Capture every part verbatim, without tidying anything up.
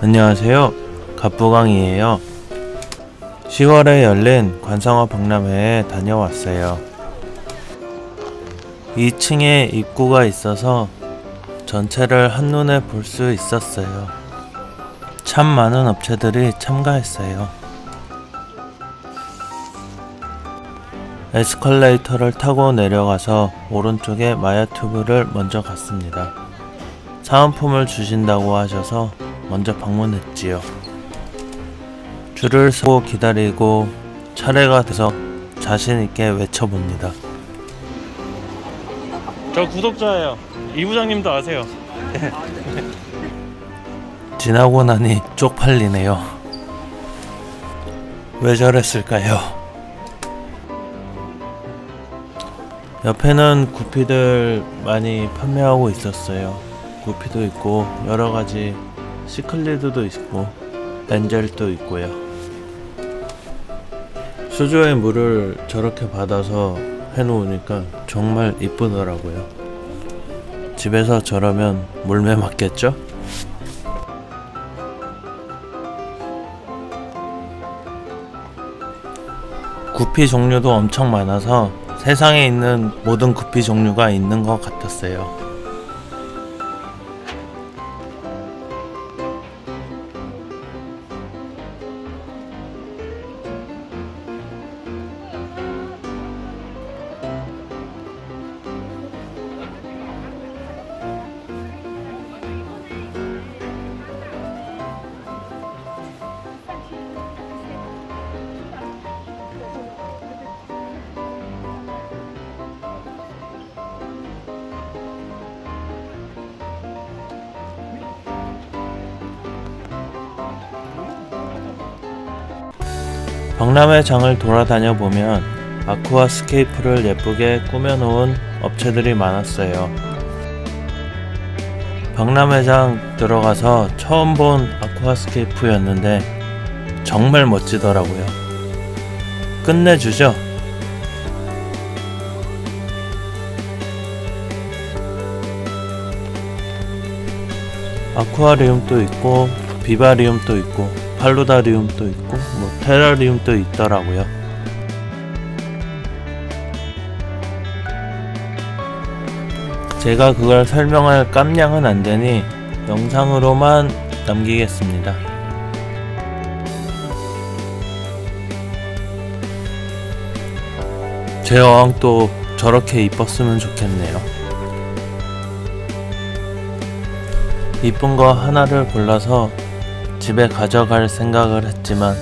안녕하세요. 갑부강이에요. 시월에 열린 관상어 박람회에 다녀왔어요. 이 층에 입구가 있어서 전체를 한눈에 볼 수 있었어요. 참 많은 업체들이 참가했어요. 에스컬레이터를 타고 내려가서 오른쪽에 마야 튜브를 먼저 갔습니다. 사은품을 주신다고 하셔서 먼저 방문했지요. 줄을 서고 기다리고 차례가 돼서 자신있게 외쳐봅니다. 저 구독자예요. 이 부장님도 아세요. 지나고 나니 쪽팔리네요. 왜 저랬을까요? 옆에는 구피들 많이 판매하고 있었어요. 구피도 있고 여러가지 시클리드도 있고 엔젤도 있고요. 수조의 물을 저렇게 받아서 해놓으니까 정말 이쁘더라고요. 집에서 저러면 물매 맞겠죠? 구피 종류도 엄청 많아서 세상에 있는 모든 구피 종류가 있는 것 같았어요. 박람회 장을 돌아다녀 보면 아쿠아스케이프를 예쁘게 꾸며놓은 업체들이 많았어요. 박람회장 들어가서 처음 본 아쿠아스케이프였는데 정말 멋지더라고요. 끝내주죠. 아쿠아리움도 있고 비바리움도 있고 팔루다리움도 있고 뭐 테라리움도 있더라고요. 제가 그걸 설명할 깜냥은 안되니 영상으로만 남기겠습니다. 제 어항도 저렇게 이뻤으면 좋겠네요. 이쁜 거 하나를 골라서 집에 가져갈 생각을 했지만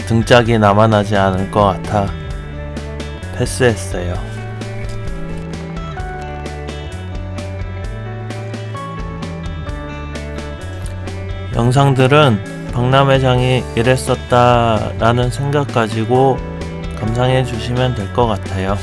등짝이 남아나지 않을 것 같아 패스했어요. 영상들은 박람회장이 이랬었다 라는 생각 가지고 감상해 주시면 될 것 같아요.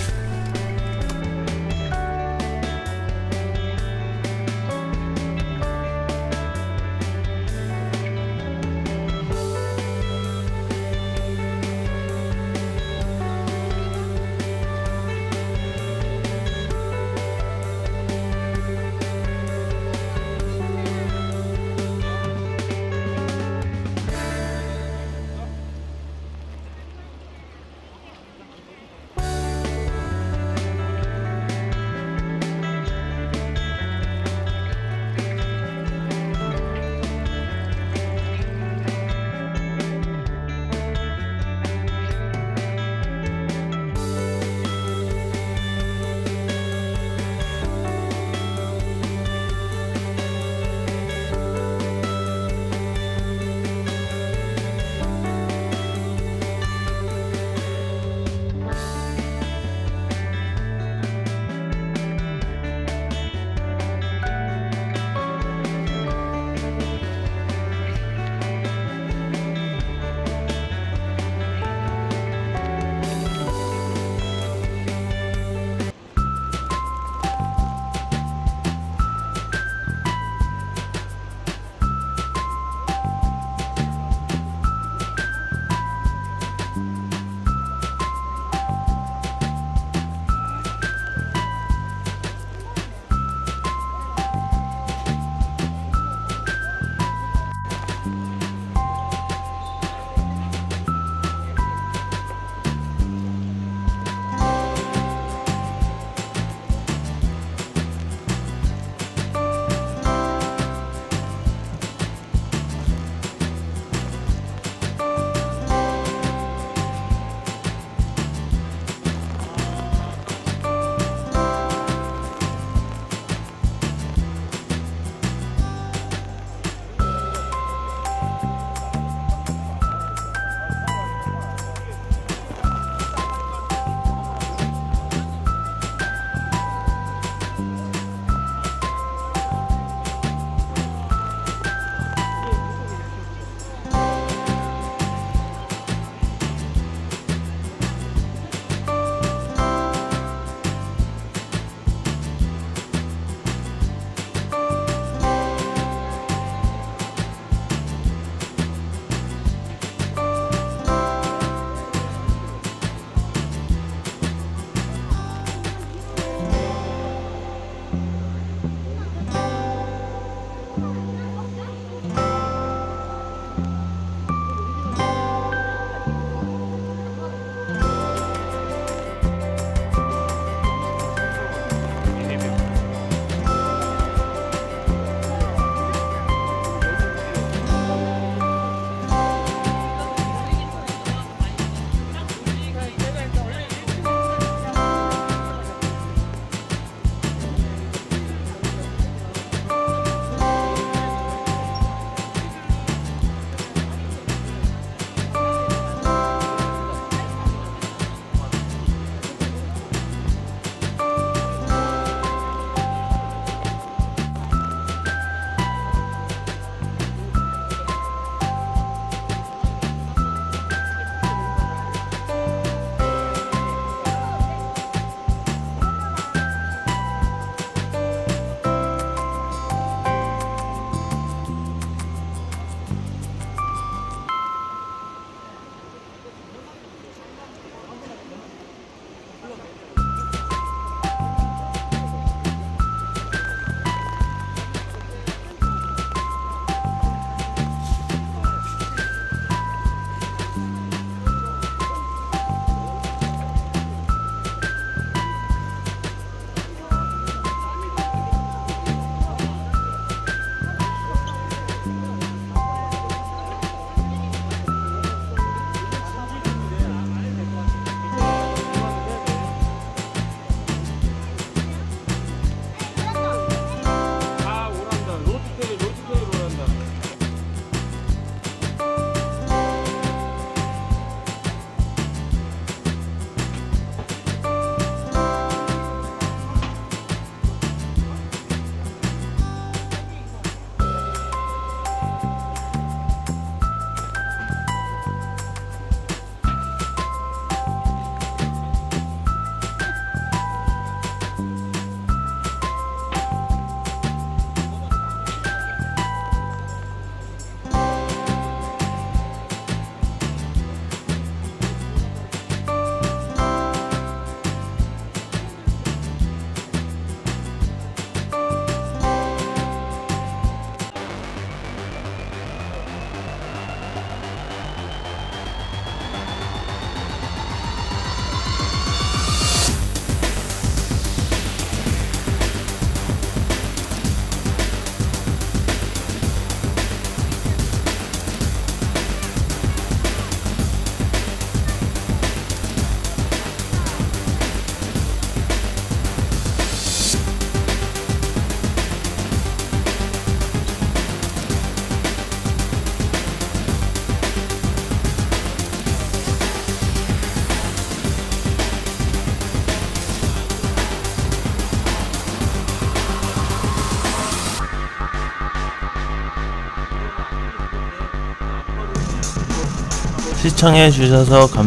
시청해주셔서 감사합니다.